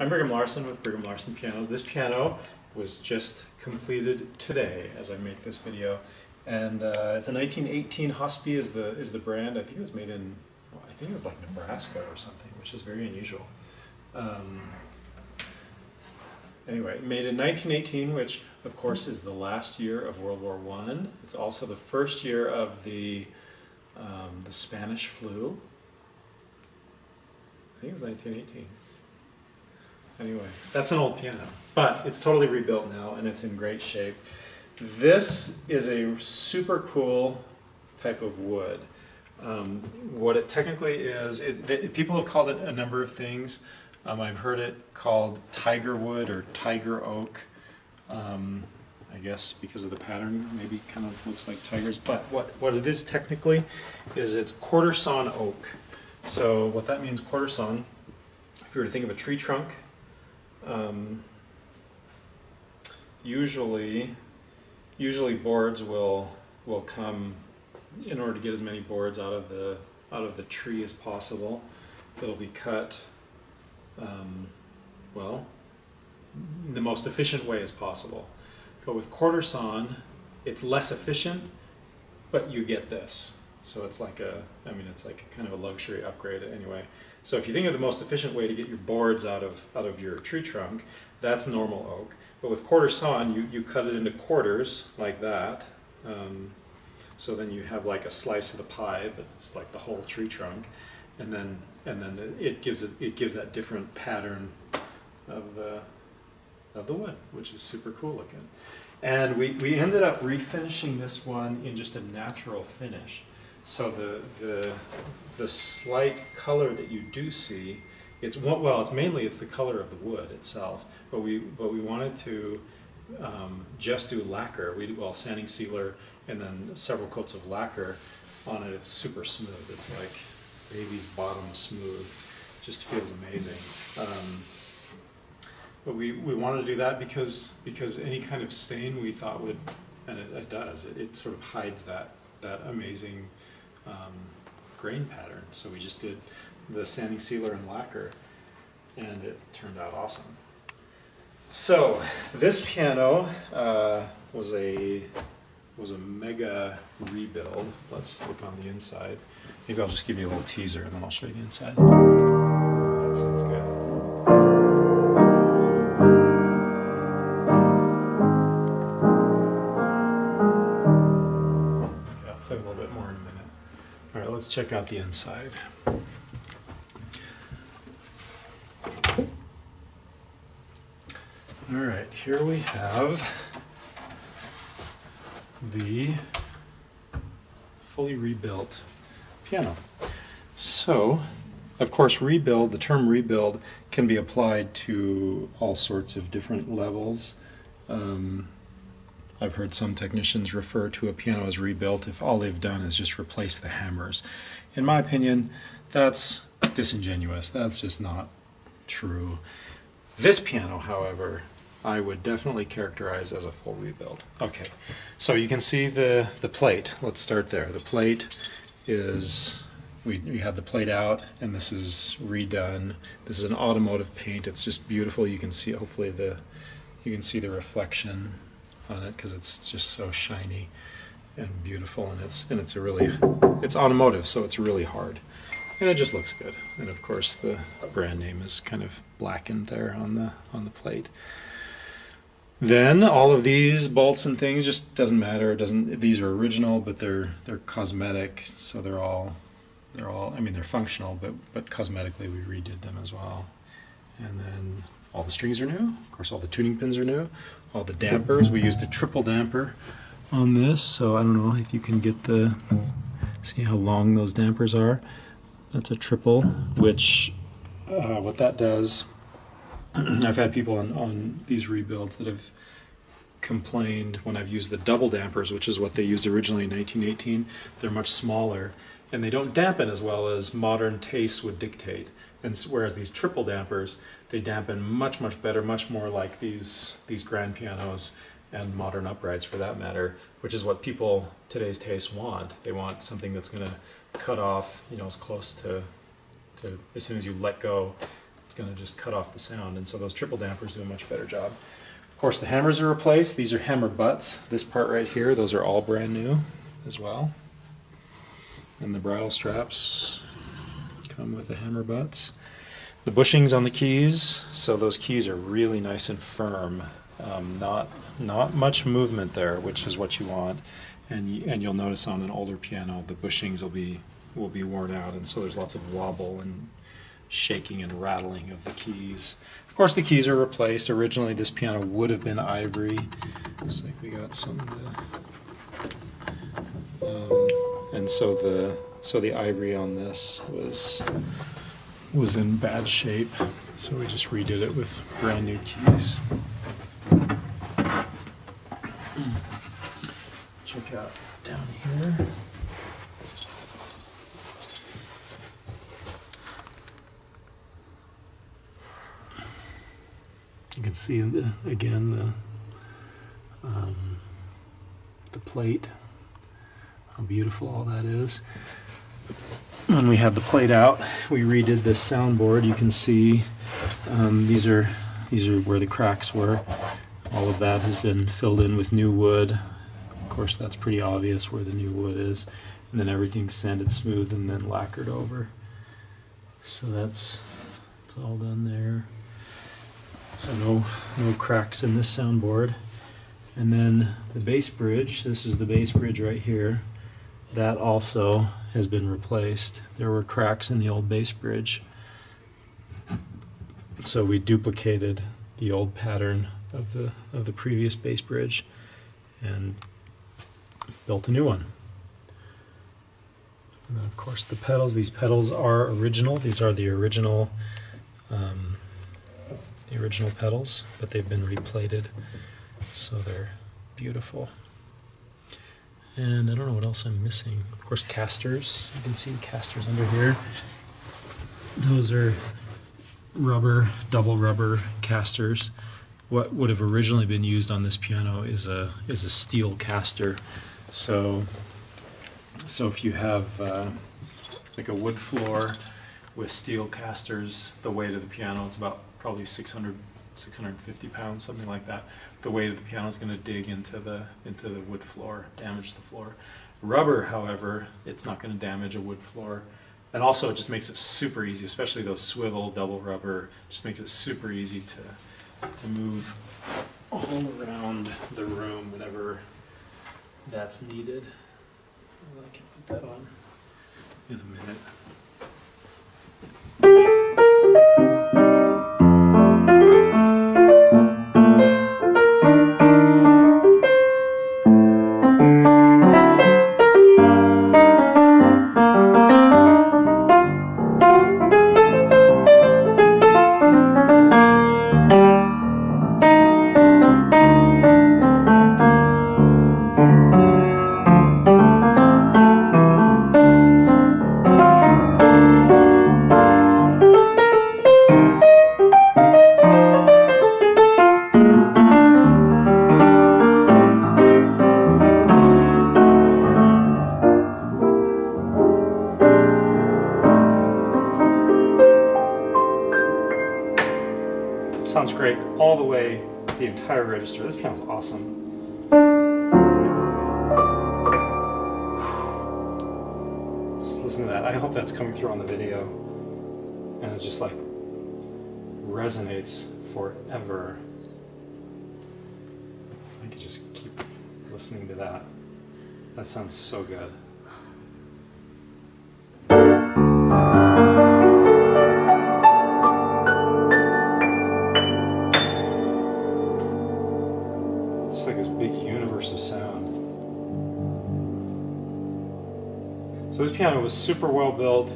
I'm Brigham Larson with Brigham Larson Pianos. This piano was just completed today as I make this video, and it's a 1918 Hospe is the brand. I think it was made in, well, I think it was like Nebraska or something, which is very unusual. Anyway, made in 1918, which of course is the last year of World War I. It's also the first year of the Spanish flu. I think it was 1918. Anyway, that's an old piano, but it's totally rebuilt now and it's in great shape. This is a super cool type of wood. What it technically is, people have called it a number of things. I've heard it called tiger wood or tiger oak. I guess because of the pattern, maybe kind of looks like tigers. But what it is technically is it's quarter sawn oak. So what that means, quarter sawn, if you were to think of a tree trunk, usually boards will come in order to get as many boards out of the tree as possible. It'll be cut well, the most efficient way as possible. But with quarter sawn, it's less efficient, but you get this. So it's like a kind of a luxury upgrade anyway. So if you think of the most efficient way to get your boards out of your tree trunk, that's normal oak. But with quarter sawn, you cut it into quarters like that. So then you have like a slice of the pie, but it's like the whole tree trunk. And then it gives that different pattern of the wood, which is super cool looking. And we ended up refinishing this one in just a natural finish. So the slight color that you do see, it's mainly the color of the wood itself. But we wanted to just do lacquer. We did sanding sealer and then several coats of lacquer on it. It's super smooth. It's like baby's bottom smooth. Just feels amazing. But we wanted to do that because any kind of stain we thought would, and it does, it sort of hides that amazing grain pattern. So we just did the sanding sealer and lacquer, and it turned out awesome. So this piano was a mega rebuild. Let's look on the inside. Maybe I'll just give you a little teaser and then I'll show you the inside. That sounds good. A little bit more in a minute. All right, let's check out the inside. All right, here we have the fully rebuilt piano. So, of course, rebuild, the term rebuild can be applied to all sorts of different levels. I've heard some technicians refer to a piano as rebuilt if all they've done is just replace the hammers. In my opinion, that's disingenuous. That's just not true. This piano, however, I would definitely characterize as a full rebuild. Okay, so you can see the plate. Let's start there. The plate is, we had the plate out, and this is redone. This is an automotive paint. It's just beautiful. You can see, hopefully, you can see the reflection on it because it's just so shiny and beautiful, and it's automotive, so it's really hard, and it just looks good. And of course the brand name is kind of blackened there on the plate. Then all of these bolts and things, just doesn't matter. These are original, but they're cosmetic, so they're all I mean, they're functional, but cosmetically we redid them as well. And then all the strings are new. Of course, all the tuning pins are new. All the dampers. We used a triple damper on this, so I don't know if you can get see how long those dampers are. That's a triple, which what that does, I've had people on these rebuilds that have complained when I've used the double dampers, which is what they used originally in 1918. They're much smaller, and they don't dampen as well as modern tastes would dictate. And whereas these triple dampers, they dampen much, much better, much more like these grand pianos and modern uprights for that matter, which is what people today's tastes want. They want something that's going to cut off, as close to as soon as you let go, it's going to just cut off the sound. And so those triple dampers do a much better job. Of course, the hammers are replaced. These are hammer butts. This part right here, those are all brand new as well. And the bridle straps come with the hammer butts. The bushings on the keys, so those keys are really nice and firm. Not much movement there, which is what you want. And you'll notice on an older piano, the bushings will be worn out, and so there's lots of wobble and shaking and rattling of the keys. Of course, the keys are replaced. Originally, this piano would have been ivory. Looks like we got some. And so the ivory on this was in bad shape, so we just redid it with brand new keys. Check out down here. You can see again the plate. How beautiful all that is. When we had the plate out, we redid this soundboard. You can see these are where the cracks were. All of that has been filled in with new wood. Of course, that's pretty obvious where the new wood is, and then everything's sanded smooth and then lacquered over. So it's all done there. So no cracks in this soundboard. And then the bass bridge. This is the bass bridge right here. That also has been replaced. There were cracks in the old bass bridge, so we duplicated the old pattern of the previous bass bridge and built a new one. And then, of course, the pedals. These pedals are original. These are the original pedals, but they've been replated, so they're beautiful. And I don't know what else I'm missing. Of course, casters. You can see the casters under here. Those are rubber, double rubber casters. What would have originally been used on this piano is a steel caster. So if you have like a wood floor with steel casters, the weight of the piano, it's about probably 650 pounds, something like that. The weight of the piano is going to dig into the wood floor, damage the floor. Rubber, however, it's not going to damage a wood floor. And also, it just makes it super easy, especially those swivel double rubber, just makes it super easy to move all around the room whenever that's needed. Well, I can put that on in a minute. Sounds great all the way, the entire register. This piano's awesome. Just listen to that. I hope that's coming through on the video. And it just like resonates forever. I could just keep listening to that. That sounds so good. It's like this big universe of sound. So this piano was super well built,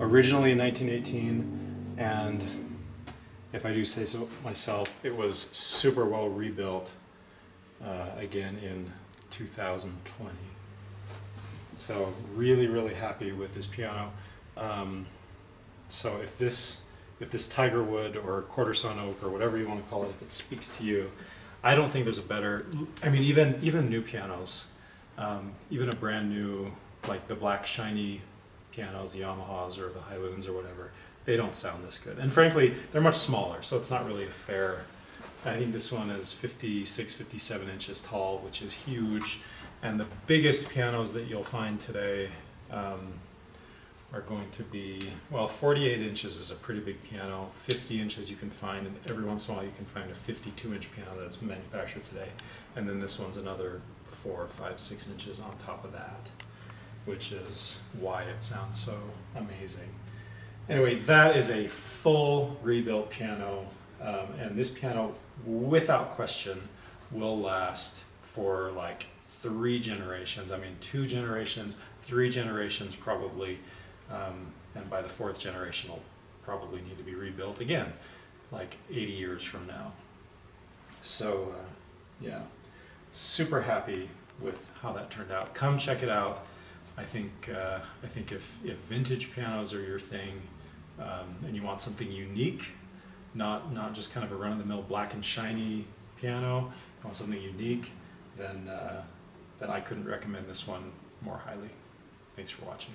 originally in 1918, and if I do say so myself, it was super well rebuilt again in 2020. So really, really happy with this piano. So if this tiger wood or quarterstone oak or whatever you want to call it, if it speaks to you, I don't think there's a better. I mean, even new pianos, even a brand new, like the black shiny pianos, the Yamahas or the Hyloons or whatever, they don't sound this good. And frankly, they're much smaller, so it's not really a fair. I think this one is 56, 57 inches tall, which is huge. And the biggest pianos that you'll find today are going to be, well, 48 inches is a pretty big piano. 50 inches you can find, and every once in a while you can find a 52-inch piano that's manufactured today. And then this one's another 4, 5, 6 inches on top of that, which is why it sounds so amazing. Anyway, that is a full rebuilt piano, and this piano, without question, will last for like 3 generations. I mean, 2 generations, 3 generations probably, and by the 4th generation, it'll probably need to be rebuilt again, like 80 years from now. So, yeah, super happy with how that turned out. Come check it out. I think if vintage pianos are your thing, and you want something unique, not just kind of a run-of-the-mill black and shiny piano, you want something unique, then I couldn't recommend this one more highly. Thanks for watching.